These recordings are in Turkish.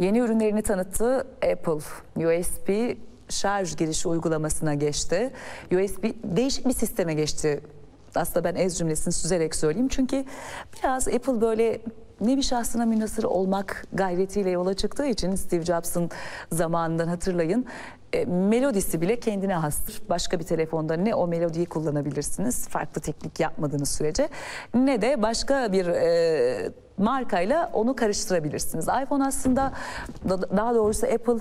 Yeni ürünlerini tanıttı Apple. USB şarj girişi uygulamasına geçti. Değişik bir sisteme geçti. Aslında ben ez cümlesini süzerek söyleyeyim. Çünkü biraz Apple böyle nevi şahsına münhasır olmak gayretiyle yola çıktığı için Steve Jobs'ın zamanından hatırlayın. Melodisi bile kendine hastır. Başka bir telefonda ne o melodiyi kullanabilirsiniz farklı teknik yapmadığınız sürece, ne de başka bir markayla onu karıştırabilirsiniz. iPhone aslında, daha doğrusu Apple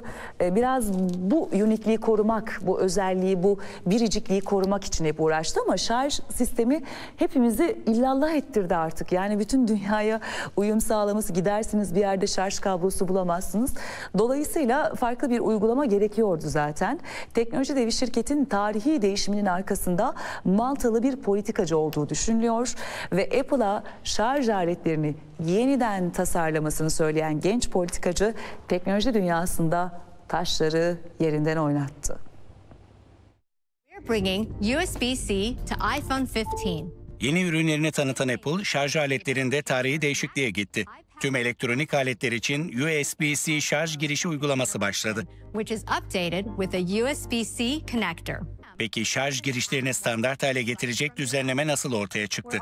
biraz bu unikliği korumak, bu özelliği, bu biricikliği korumak için hep uğraştı ama şarj sistemi hepimizi illallah ettirdi artık. Yani bütün dünyaya uyum sağlaması, gidersiniz bir yerde şarj kablosu bulamazsınız. Dolayısıyla farklı bir uygulama gerekiyordu zaten. Teknoloji devi şirketin tarihi değişiminin arkasında Maltalı bir politikacı olduğu düşünülüyor ve Apple'a şarj aletlerini yeniden tasarlamasını söyleyen genç politikacı teknoloji dünyasında taşları yerinden oynattı. Yeni ürünlerini tanıtan Apple, şarj aletlerinde tarihi değişikliğe gitti. Tüm elektronik aletler için USB-C şarj girişi uygulaması başladı. Peki şarj girişlerini standart hale getirecek düzenleme nasıl ortaya çıktı?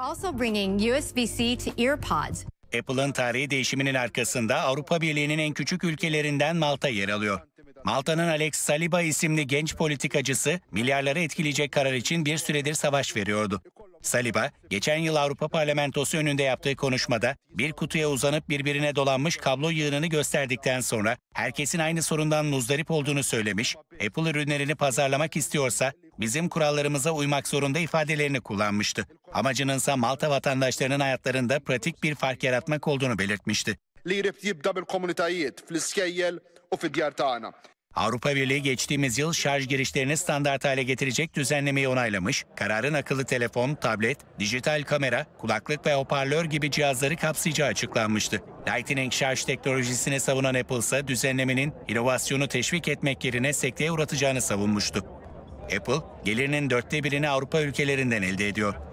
Apple'ın tarihi değişiminin arkasında Avrupa Birliği'nin en küçük ülkelerinden Malta yer alıyor. Malta'nın Alex Saliba isimli genç politikacısı milyarları etkileyecek karar için bir süredir savaş veriyordu. Saliba, geçen yıl Avrupa Parlamentosu önünde yaptığı konuşmada bir kutuya uzanıp birbirine dolanmış kablo yığınını gösterdikten sonra herkesin aynı sorundan muzdarip olduğunu söylemiş, Apple ürünlerini pazarlamak istiyorsa bizim kurallarımıza uymak zorunda ifadelerini kullanmıştı. Amacınınsa Malta vatandaşlarının hayatlarında pratik bir fark yaratmak olduğunu belirtmişti. Avrupa Birliği geçtiğimiz yıl şarj girişlerini standart hale getirecek düzenlemeyi onaylamış, kararın akıllı telefon, tablet, dijital kamera, kulaklık ve hoparlör gibi cihazları kapsayacağı açıklanmıştı. Lightning şarj teknolojisini savunan Apple ise düzenlemenin inovasyonu teşvik etmek yerine sekteye uğratacağını savunmuştu. Apple, gelirinin 1/4'ünü Avrupa ülkelerinden elde ediyor.